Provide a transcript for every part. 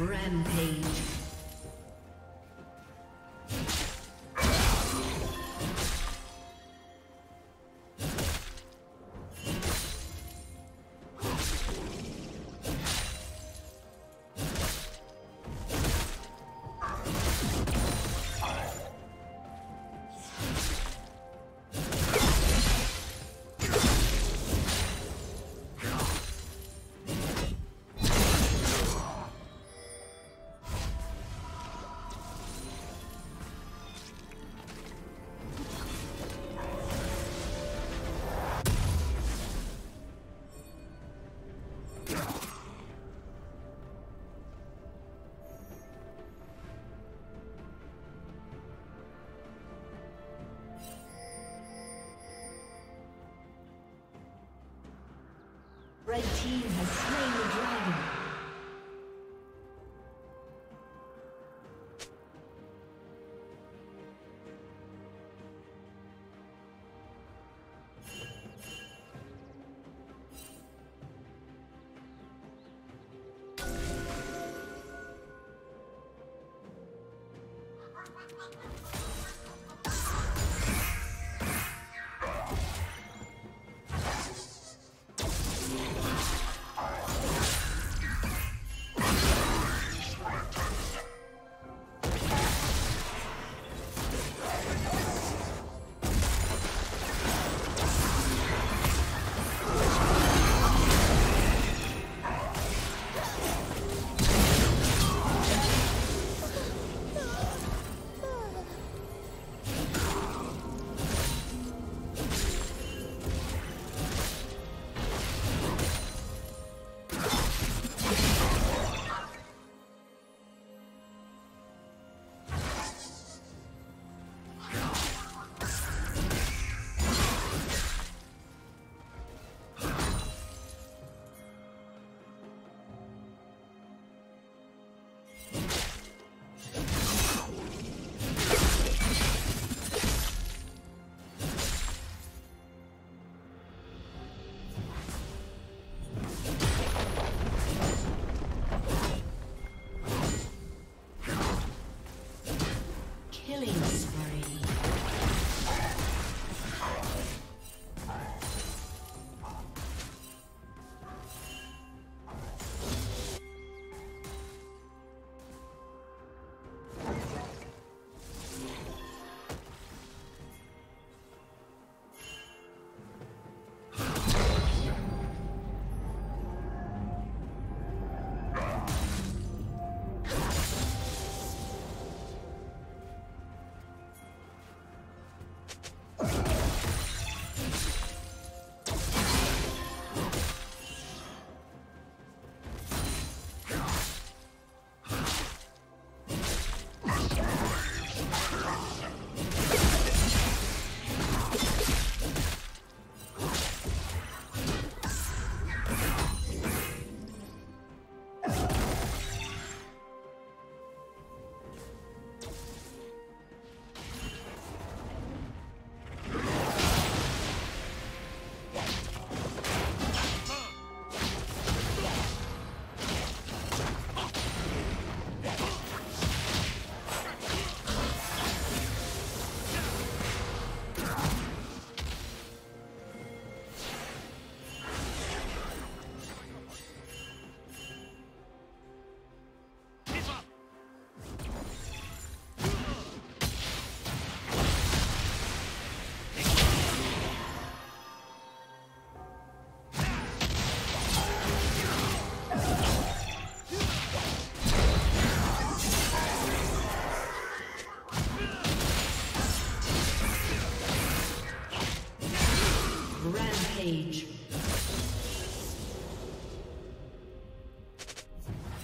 Rampage. Red team has slain the dragon.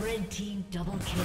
Red team double kill.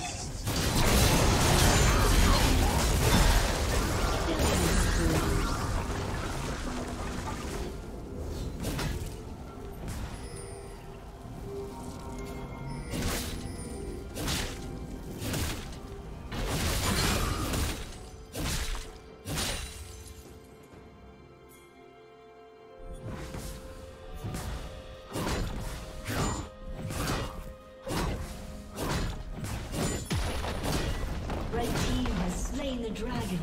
The dragon.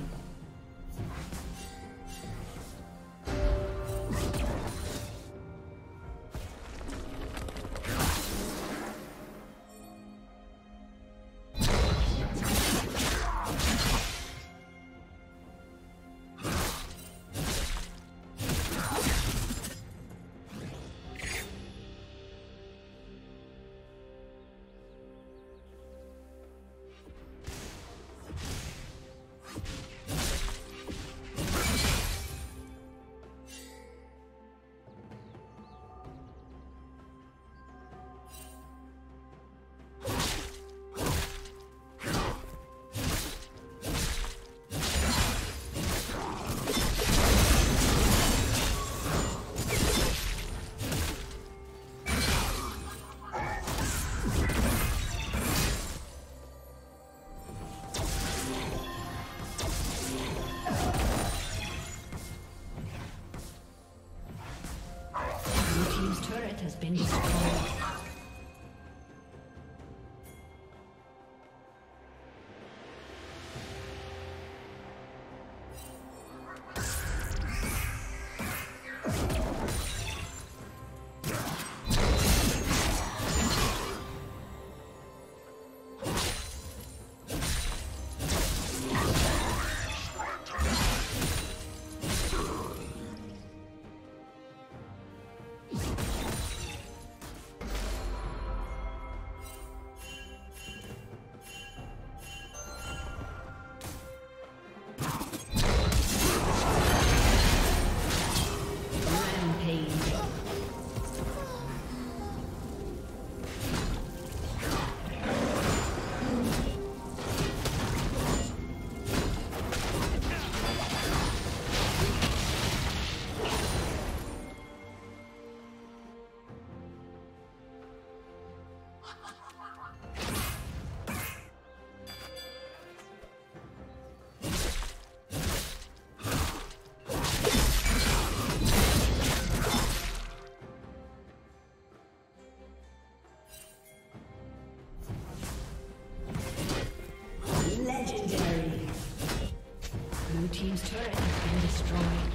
Blue team's turret has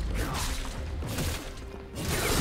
been destroyed.